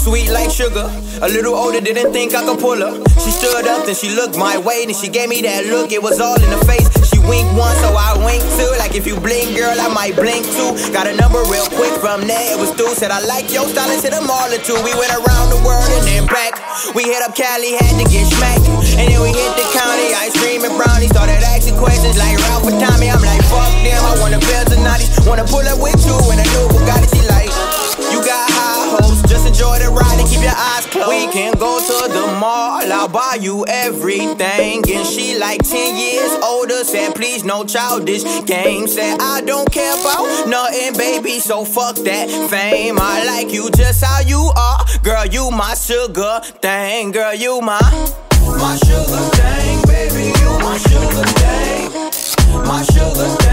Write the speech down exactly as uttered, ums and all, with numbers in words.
Sweet like sugar, a little older, didn't think I could pull her. She stood up and she looked my way, and she gave me that look, it was all in the face. She winked once, so I winked too. Like if you blink, girl, I might blink too. Got a number real quick from there, it was through. Said I like your style, and said a mall or two. We went around the world and then back. We hit up Cali, had to get smacked. And then we hit the county, ice cream and brownies. Started asking questions like Ralph and Tommy. I'm like, fuck them, I wanna build a naughty. Wanna pull up with you in a new Bugatti. She like, you got high hopes, just enjoy the ride and keep your eyes closed. We can go to the mall, I'll buy you everything. And she like ten years older, said please no childish games. Said I don't care about nothing, baby, so fuck that fame. I like you just how you are, girl, you my sugar thing. Girl, you my, my sugar thing, baby, you my sugar thing. My sugar thing.